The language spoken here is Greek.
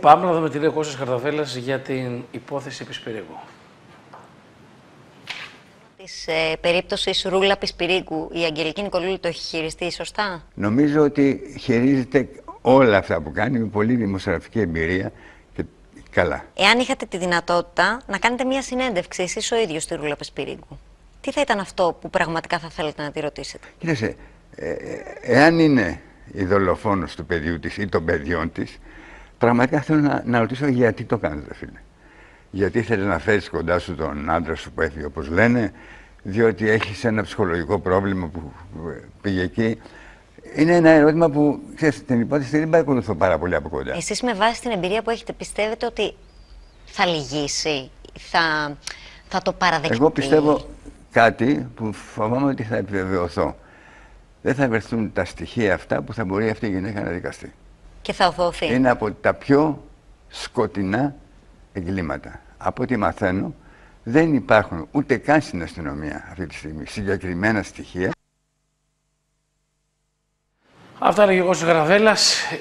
Πάμε να δούμε τι λέει ο Κώστας Χαρδαβέλλας για την υπόθεση Πισπιρίγκου. Της περίπτωσης Ρούλα Πισπιρίγκου, η Αγγελική Νικολούλη το έχει χειριστεί σωστά? Νομίζω ότι χειρίζεται όλα αυτά που κάνει με πολύ δημοσιογραφική εμπειρία και καλά. Εάν είχατε τη δυνατότητα να κάνετε μια συνέντευξη εσείς ο ίδιος στη Ρούλα Πισπιρίγκου, τι θα ήταν αυτό που πραγματικά θα θέλετε να τη ρωτήσετε? Κοίταξε, εάν είναι η δολοφόνος του παιδιού της ή των παιδιών της, πραγματικά θέλω να ρωτήσω γιατί το κάνεις, ρε φίλε. Γιατί ήθελες να φέρεις κοντά σου τον άντρα σου που έφυγε, όπως λένε, διότι έχεις ένα ψυχολογικό πρόβλημα που πήγε εκεί. Είναι ένα ερώτημα που, ξέρεις, την υπόθεση δεν παρακολουθώ πάρα πολύ από κοντά. Εσείς με βάση την εμπειρία που έχετε πιστεύετε ότι θα λυγίσει, θα το παραδεχτεί? Εγώ πιστεύω κάτι που φοβάμαι ότι θα επιβεβαιωθώ. Δεν θα βρεθούν τα στοιχεία αυτά που θα μπορεί αυτή η γυναίκα να δικαστεί. Και θα οθωθεί. Είναι από τα πιο σκοτεινά εγκλήματα. Από ό,τι μαθαίνω, δεν υπάρχουν ούτε καν στην αστυνομία αυτή τη στιγμή συγκεκριμένα στοιχεία. Αυτά είναι ο Κώστας Χαρδαβέλλας.